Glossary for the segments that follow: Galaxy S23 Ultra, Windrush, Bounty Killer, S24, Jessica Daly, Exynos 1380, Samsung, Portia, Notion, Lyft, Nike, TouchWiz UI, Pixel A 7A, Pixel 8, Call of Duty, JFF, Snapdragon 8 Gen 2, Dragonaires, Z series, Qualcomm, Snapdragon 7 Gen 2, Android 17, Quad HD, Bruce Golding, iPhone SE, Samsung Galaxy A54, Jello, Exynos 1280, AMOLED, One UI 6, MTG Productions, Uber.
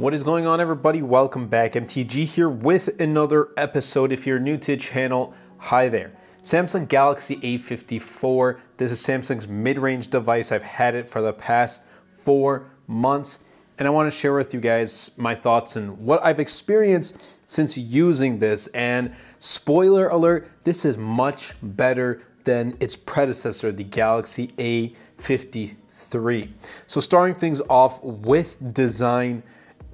What is going on, everybody? Welcome back. MTG here with another episode. If you're new to the channel, hi there. Samsung Galaxy A54. This is Samsung's mid-range device. I've had it for the past 4 months, and I want to share with you guys my thoughts and what I've experienced since using this. And spoiler alert, this is much better than its predecessor, the Galaxy A53. So starting things off with design,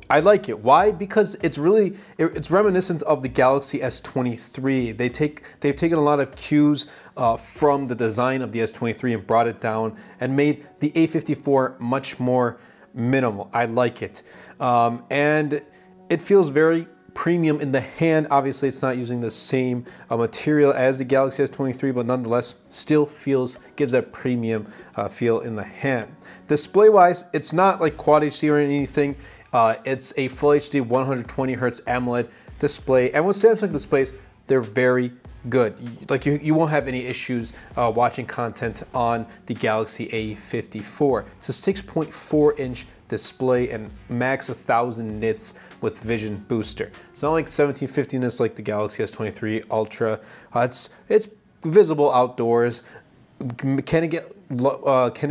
I like it. Why? Because it's reminiscent of the Galaxy S23. They've taken a lot of cues from the design of the S23 and brought it down and made the A54 much more minimal. I like it. And it feels very premium in the hand. Obviously, it's not using the same material as the Galaxy S23, but nonetheless, still gives that premium feel in the hand. Display-wise, it's not like Quad HD or anything. It's a Full HD 120Hz AMOLED display, and with Samsung displays, they're very good. Like you won't have any issues watching content on the Galaxy A54. It's a 6.4-inch display and max 1,000 nits with Vision Booster. It's not like 1750 nits like the Galaxy S23 Ultra. It's visible outdoors. Can it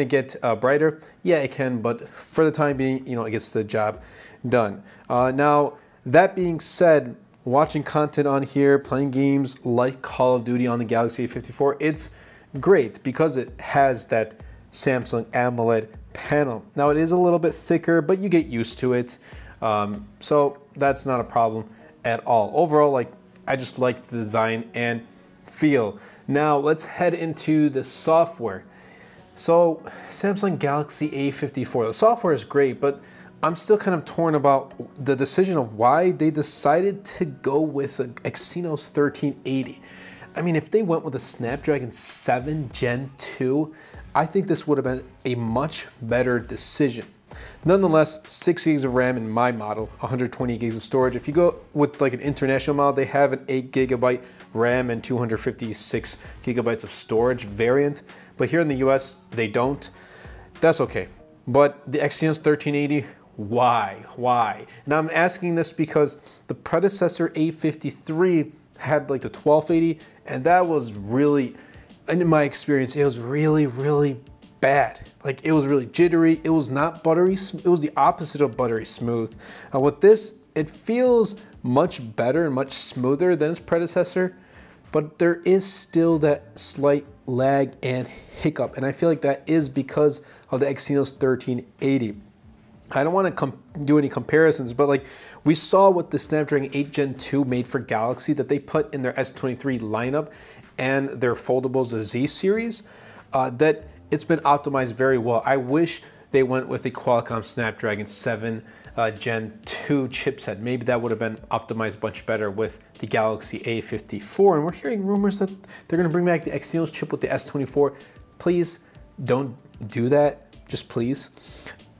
get brighter? Yeah, it can, but for the time being, you know, it gets the job done. Now, that being said, watching content on here, playing games like Call of Duty on the Galaxy A54, it's great because it has that Samsung AMOLED panel. Now, it is a little bit thicker, but you get used to it, so that's not a problem at all. Overall, like, I just like the design and feel. Now, let's head into the software. So Samsung Galaxy A54, the software is great, but I'm still kind of torn about the decision of why they decided to go with Exynos 1380. I mean, if they went with a Snapdragon 7 Gen 2, I think this would have been a much better decision. Nonetheless, 6 GB of RAM in my model, 128 GB of storage. If you go with like an international model, they have an 8 GB RAM and 256 GB of storage variant, but here in the US, they don't. That's okay. But the Exynos 1380, why? And I'm asking this because the predecessor A53 had like the 1280, and that was really, in my experience, it was really, really bad. Like, it was really jittery. It was not buttery. It was the opposite of buttery smooth. With this, it feels much better and much smoother than its predecessor, but there is still that slight lag and hiccup, and I feel like that is because of the Exynos 1380. I don't want to do any comparisons, but like, we saw what the Snapdragon 8 Gen 2 made for Galaxy that they put in their S23 lineup and their foldables, the Z series, that it's been optimized very well. I wish they went with the Qualcomm Snapdragon 7 Gen 2 chipset. Maybe that would have been optimized much better with the Galaxy A54. And we're hearing rumors that they're going to bring back the Exynos chip with the S24. Please don't do that. Just please.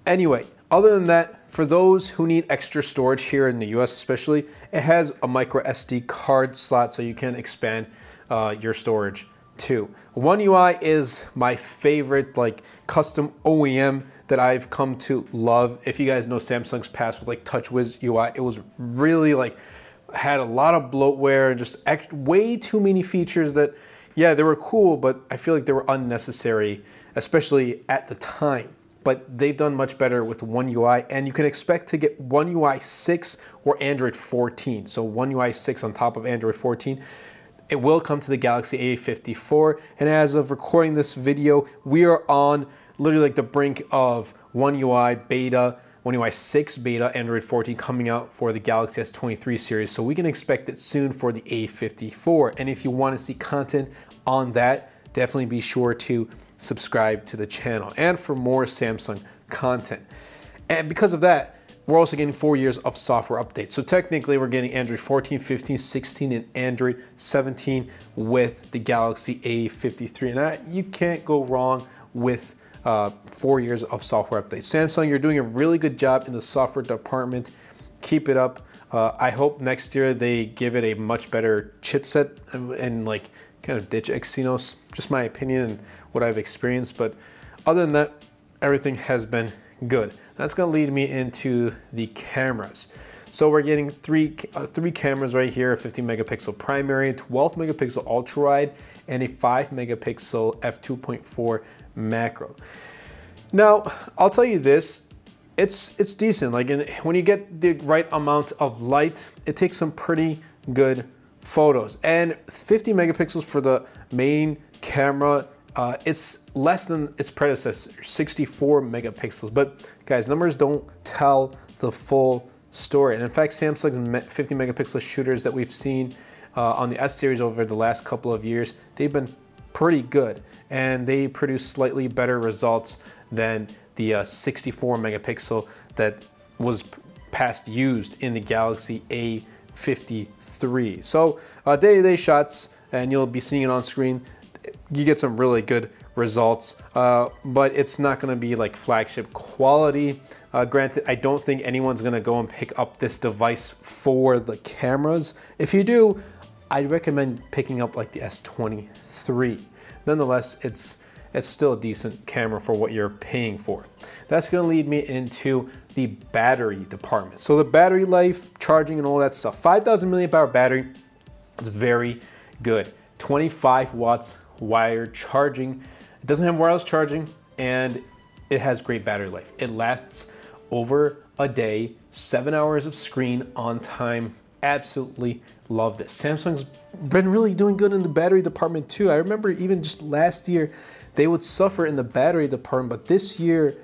Anyway, other than that, for those who need extra storage here in the US especially, it has a micro SD card slot so you can expand your storage too. One UI is my favorite, like, custom OEM that I've come to love. If you guys know Samsung's past with like TouchWiz UI, it was really like, had a lot of bloatware and just way too many features that, yeah, they were cool, but I feel like they were unnecessary, especially at the time. But they've done much better with One UI, and you can expect to get One UI 6 or Android 14. So One UI 6 on top of Android 14. It will come to the Galaxy A54, and as of recording this video, we are on literally like the brink of One UI beta, One UI 6 beta, Android 14 coming out for the Galaxy S23 series. So we can expect it soon for the A54. And if you want to see content on that, definitely be sure to subscribe to the channel and for more Samsung content. And because of that, we're also getting 4 years of software updates. So technically we're getting Android 14, 15, 16, and Android 17 with the Galaxy A53. And you can't go wrong with 4 years of software updates. Samsung, you're doing a really good job in the software department. Keep it up. I hope next year they give it a much better chipset and like kind of ditch Exynos, just my opinion and what I've experienced. But other than that, everything has been Good. That's going to lead me into the cameras. So we're getting three cameras right here, a 15 megapixel primary, 12 megapixel ultra wide, and a 5 megapixel f2.4 macro. Now, I'll tell you this, it's decent. Like when you get the right amount of light, it takes some pretty good photos. And 50 megapixels for the main camera, it's less than its predecessor, 64 megapixels. But guys, numbers don't tell the full story. And in fact, Samsung's 50 megapixel shooters that we've seen on the S series over the last couple of years, they've been pretty good. And they produce slightly better results than the 64 megapixel that was past used in the Galaxy A53. So day-to-day shots, and you'll be seeing it on screen, you get some really good results, but it's not going to be like flagship quality. Granted, I don't think anyone's going to go and pick up this device for the cameras. If you do, I'd recommend picking up like the S23. Nonetheless, it's still a decent camera for what you're paying for. That's going to lead me into the battery department. So the battery life, charging and all that stuff, 5,000 milliamp hour battery, it's very good. 25 watts wired charging. It doesn't have wireless charging, and it has great battery life. It lasts over a day, 7 hours of screen on time. Absolutely love this. Samsung's been really doing good in the battery department too. I remember even just last year, they would suffer in the battery department, but this year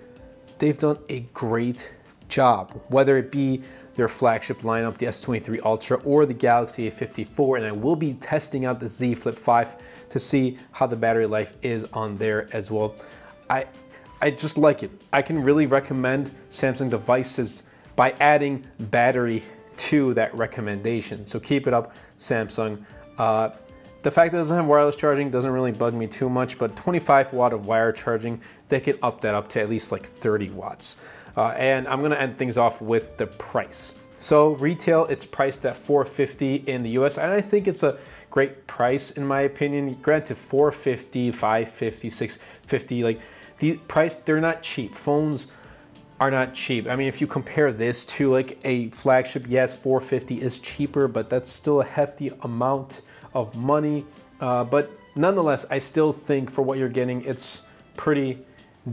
they've done a great job, whether it be their flagship lineup, the S23 Ultra or the Galaxy A54, and I will be testing out the Z Flip 5 to see how the battery life is on there as well. I just like it. I can really recommend Samsung devices by adding battery to that recommendation. So keep it up, Samsung. The fact that it doesn't have wireless charging doesn't really bug me too much, but 25 watt of wire charging, they can up that up to at least like 30 watts. And I'm gonna end things off with the price. So retail, it's priced at $450 in the US, and I think it's a great price in my opinion. Granted, $450, $550, $650, like the price, they're not cheap. Phones are not cheap. I mean, if you compare this to like a flagship, yes, $450 is cheaper, but that's still a hefty amount of money. But nonetheless, I still think for what you're getting, it's pretty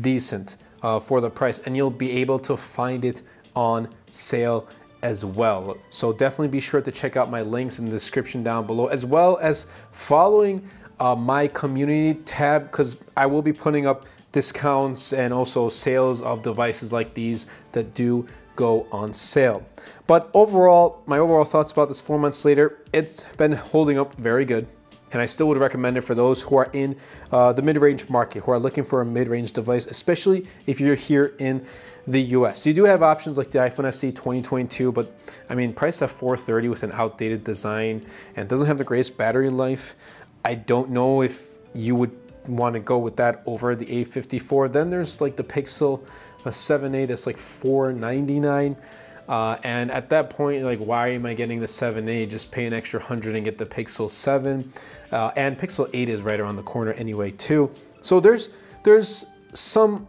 decent for the price, and you'll be able to find it on sale as well. So definitely be sure to check out my links in the description down below, as well as following my community tab, because I will be putting up discounts and also sales of devices like these that do go on sale. But overall, my overall thoughts about this 4 months later, it's been holding up very good. And I still would recommend it for those who are in the mid-range market, who are looking for a mid-range device, especially if you're here in the US. You do have options like the iPhone SE 2022, but I mean, priced at $430 with an outdated design and doesn't have the greatest battery life. I don't know if you would want to go with that over the A54. Then there's like the Pixel A 7A that's like $499. And at that point, like, why am I getting the 7A? Just pay an extra $100 and get the Pixel 7. And Pixel 8 is right around the corner anyway, too. So there's some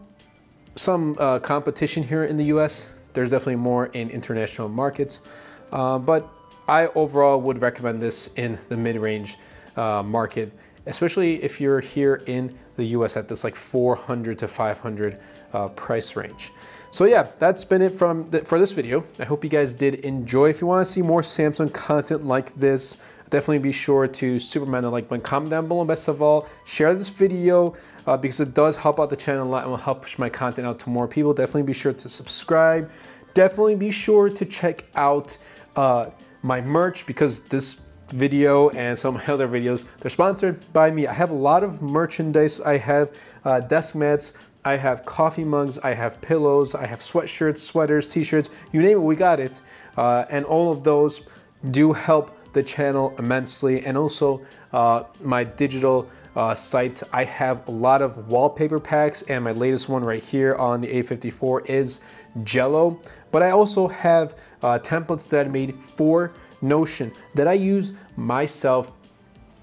competition here in the US. There's definitely more in international markets. But I overall would recommend this in the mid-range market, especially if you're here in the US at this like $400 to $500 price range. So yeah, that's been it for this video. I hope you guys did enjoy. If you want to see more Samsung content like this, definitely be sure to superman the like button, comment down below, and best of all, share this video because it does help out the channel a lot and will help push my content out to more people. Definitely be sure to subscribe. Definitely be sure to check out my merch, because this video and some of my other videos, they're sponsored by me. I have a lot of merchandise. I have desk mats, I have coffee mugs, I have pillows, I have sweatshirts, sweaters, t-shirts, you name it, we got it. And all of those do help the channel immensely. And also my digital site, I have a lot of wallpaper packs, and my latest one right here on the A54 is Jello. But I also have templates that I made for Notion that I use myself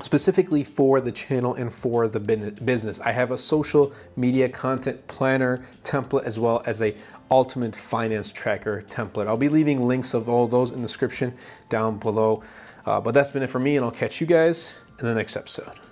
specifically for the channel and for the business. I have a social media content planner template, as well as a Ultimate Finance Tracker template. I'll be leaving links of all those in the description down below. But that's been it for me, and I'll catch you guys in the next episode.